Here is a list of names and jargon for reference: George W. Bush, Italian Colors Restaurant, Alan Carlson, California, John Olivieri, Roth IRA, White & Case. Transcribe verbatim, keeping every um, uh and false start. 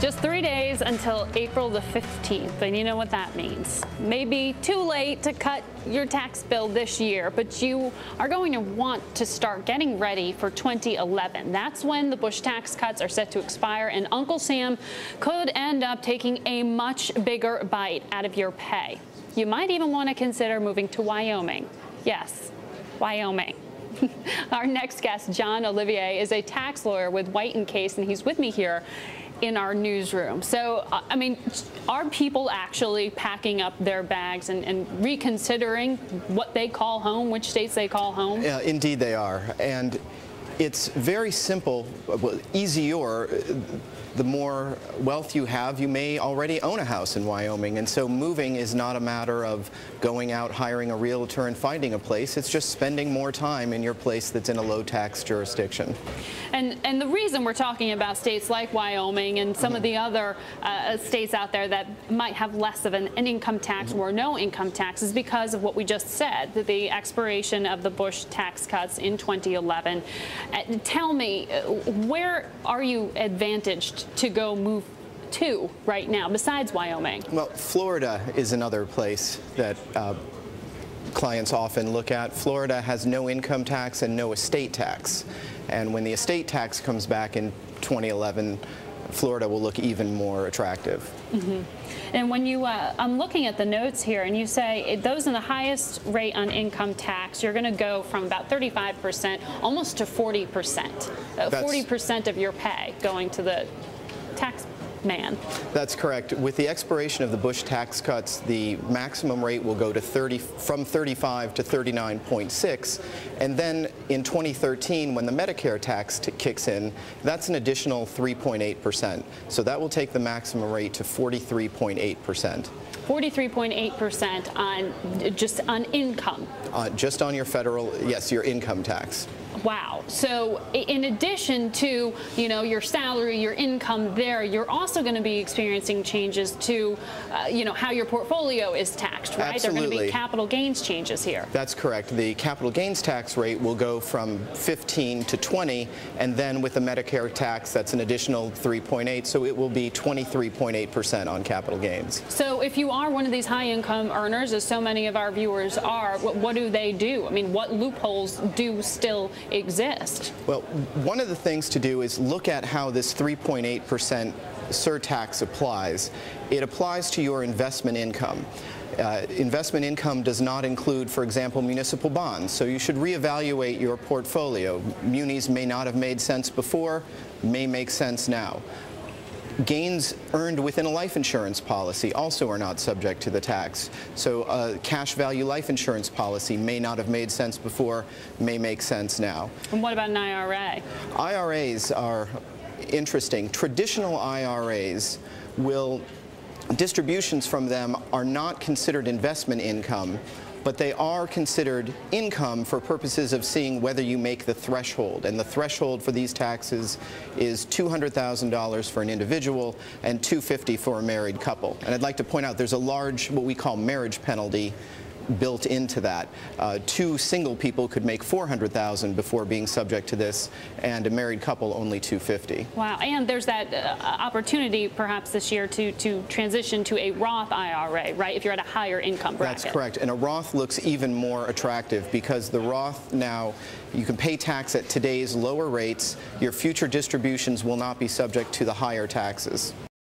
Just three days until April the fifteenth, and you know what that means. Maybe too late to cut your tax bill this year, but you are going to want to start getting ready for twenty eleven. That's when the Bush tax cuts are set to expire, and Uncle Sam could end up taking a much bigger bite out of your pay. You might even want to consider moving to Wyoming. Yes, Wyoming. Our next guest, John Olivieri, is a tax lawyer with White and Case, and he's with me here in our newsroom. So, I mean, are people actually packing up their bags and, and reconsidering what they call home, which states they call home? Uh, indeed they are. And it's very simple, well, easier. The more wealth you have, you may already own a house in Wyoming, and so moving is not a matter of going out, hiring a realtor, and finding a place. It's just spending more time in your place that's in a low-tax jurisdiction. And and the reason we're talking about states like Wyoming and some mm-hmm. of the other uh, states out there that might have less of an, an income tax mm-hmm. or no income tax is because of what we just said, that the expiration of the Bush tax cuts in twenty eleven. Uh, tell me, where are you advantaged to go move to right now, besides Wyoming? Well, Florida is another place that uh, clients often look at. Florida has no income tax and no estate tax. And when the estate tax comes back in twenty eleven, Florida will look even more attractive. Mm-hmm. And when you, uh, I'm looking at the notes here, and you say those in the highest rate on income tax, you're going to go from about thirty-five percent almost to forty percent. forty percent of your pay going to the tax man. That's correct. With the expiration of the Bush tax cuts, the maximum rate will go to thirty, from thirty-five to thirty-nine point six, and then in twenty thirteen, when the Medicare tax t kicks in, that's an additional three point eight percent. So that will take the maximum rate to forty-three point eight percent. forty-three point eight percent on just on income. Uh, just on your federal, yes, your income tax. Wow. So in addition to, you know, your salary, your income there, you're also going to be experiencing changes to, uh, you know, how your portfolio is taxed, right? Absolutely. There are going to be capital gains changes here. That's correct. The capital gains tax rate will go from fifteen to twenty, and then with the Medicare tax, that's an additional three point eight, so it will be twenty-three point eight percent on capital gains. So if you are one of these high-income earners, as so many of our viewers are, what, what do they do? I mean, what loopholes do still exist? Well, one of the things to do is look at how this three point eight percent surtax applies. It applies to your investment income. Uh, investment income does not include, for example, municipal bonds, so you should reevaluate your portfolio. Munis may not have made sense before, may make sense now. Gains earned within a life insurance policy also are not subject to the tax. So a cash value life insurance policy may not have made sense before, may make sense now. And what about an I R A? I R As are interesting. Traditional I R As will, distributions from them are not considered investment income, but they are considered income for purposes of seeing whether you make the threshold. And the threshold for these taxes is two hundred thousand dollars for an individual and two hundred fifty thousand dollars for a married couple. And I'd like to point out there's a large, what we call marriage penalty, built into that. Uh, two single people could make four hundred thousand dollars before being subject to this, and a married couple only two hundred fifty thousand dollars. Wow, and there's that uh, opportunity perhaps this year to, to transition to a Roth I R A, right, if you're at a higher income bracket. That's correct, and a Roth looks even more attractive because the Roth now, you can pay tax at today's lower rates. Your future distributions will not be subject to the higher taxes.